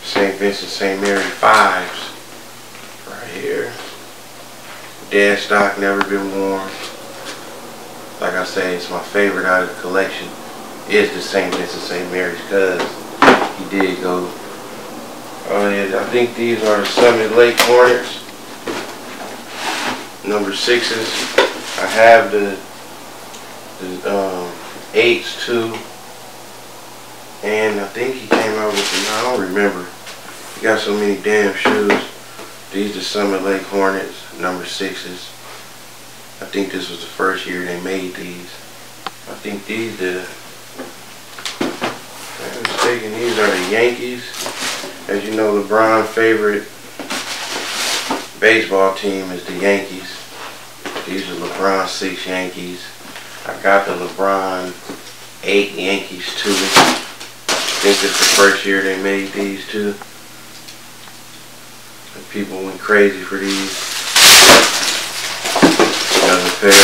St. Vincent, St. Mary 5s right here. Dead stock, never been worn. Like I say, it's my favorite out of the collection is the St. Vincent, St. Mary's, because he did go. I think these are the Summit Lake Hornets. Number 6s. I have the 8s too. And I think he came out with them. I don't remember. He got so many damn shoes. These are Summit Lake Hornets, number 6s. I think this was the first year they made these. I think these these are the Yankees. As you know, LeBron's favorite baseball team is the Yankees. These are LeBron 6 Yankees. I got the LeBron 8 Yankees too. I think it's the first year they made these too. The people went crazy for these. Another pair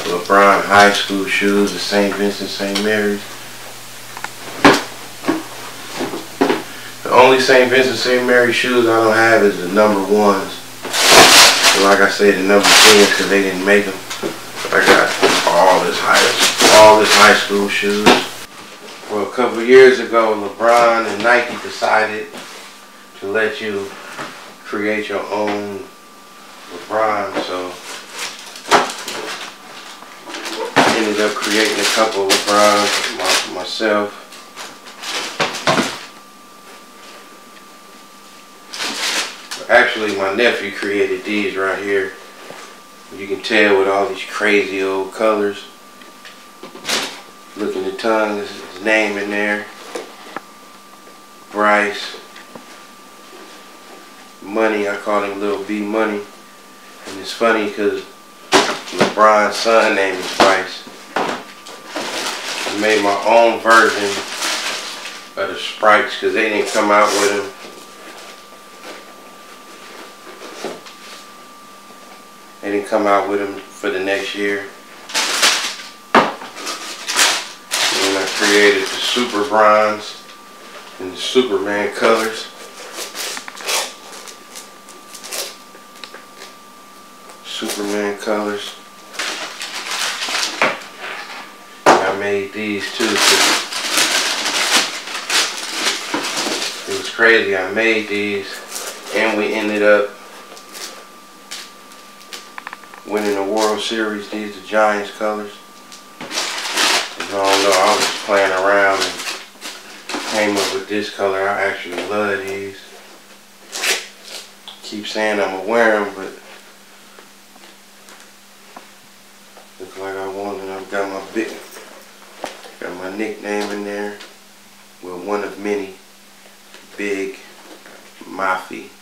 of LeBron high school shoes, the St. Vincent, St. Mary's. The only St. Vincent, St. Mary shoes I don't have is the number 1s. So like I said, the number 10s, because they didn't make them. But I got all this high school shoes. Well, a couple years ago, LeBron and Nike decided to let you create your own LeBron, so I ended up creating a couple of LeBrons myself. Actually, my nephew created these right here. You can tell with all these crazy old colors. Look at the tongue, this is his name in there. Bryce Money, I call him Little B Money. And it's funny because LeBron's son name is Bryce. I made my own version of the sprites because they didn't come out with them. They didn't come out with them for the next year. And I created the Super Bronze and the Superman colors. Superman colors. I made these too. It was crazy. I made these and we ended up winning the World Series. These are Giants colors. I don't know, I was just playing around and came up with this color. I actually love these. Keep saying I'm gonna wear them, but look like I want it. I've got my nickname in there. Well, one of many. Big Mafi.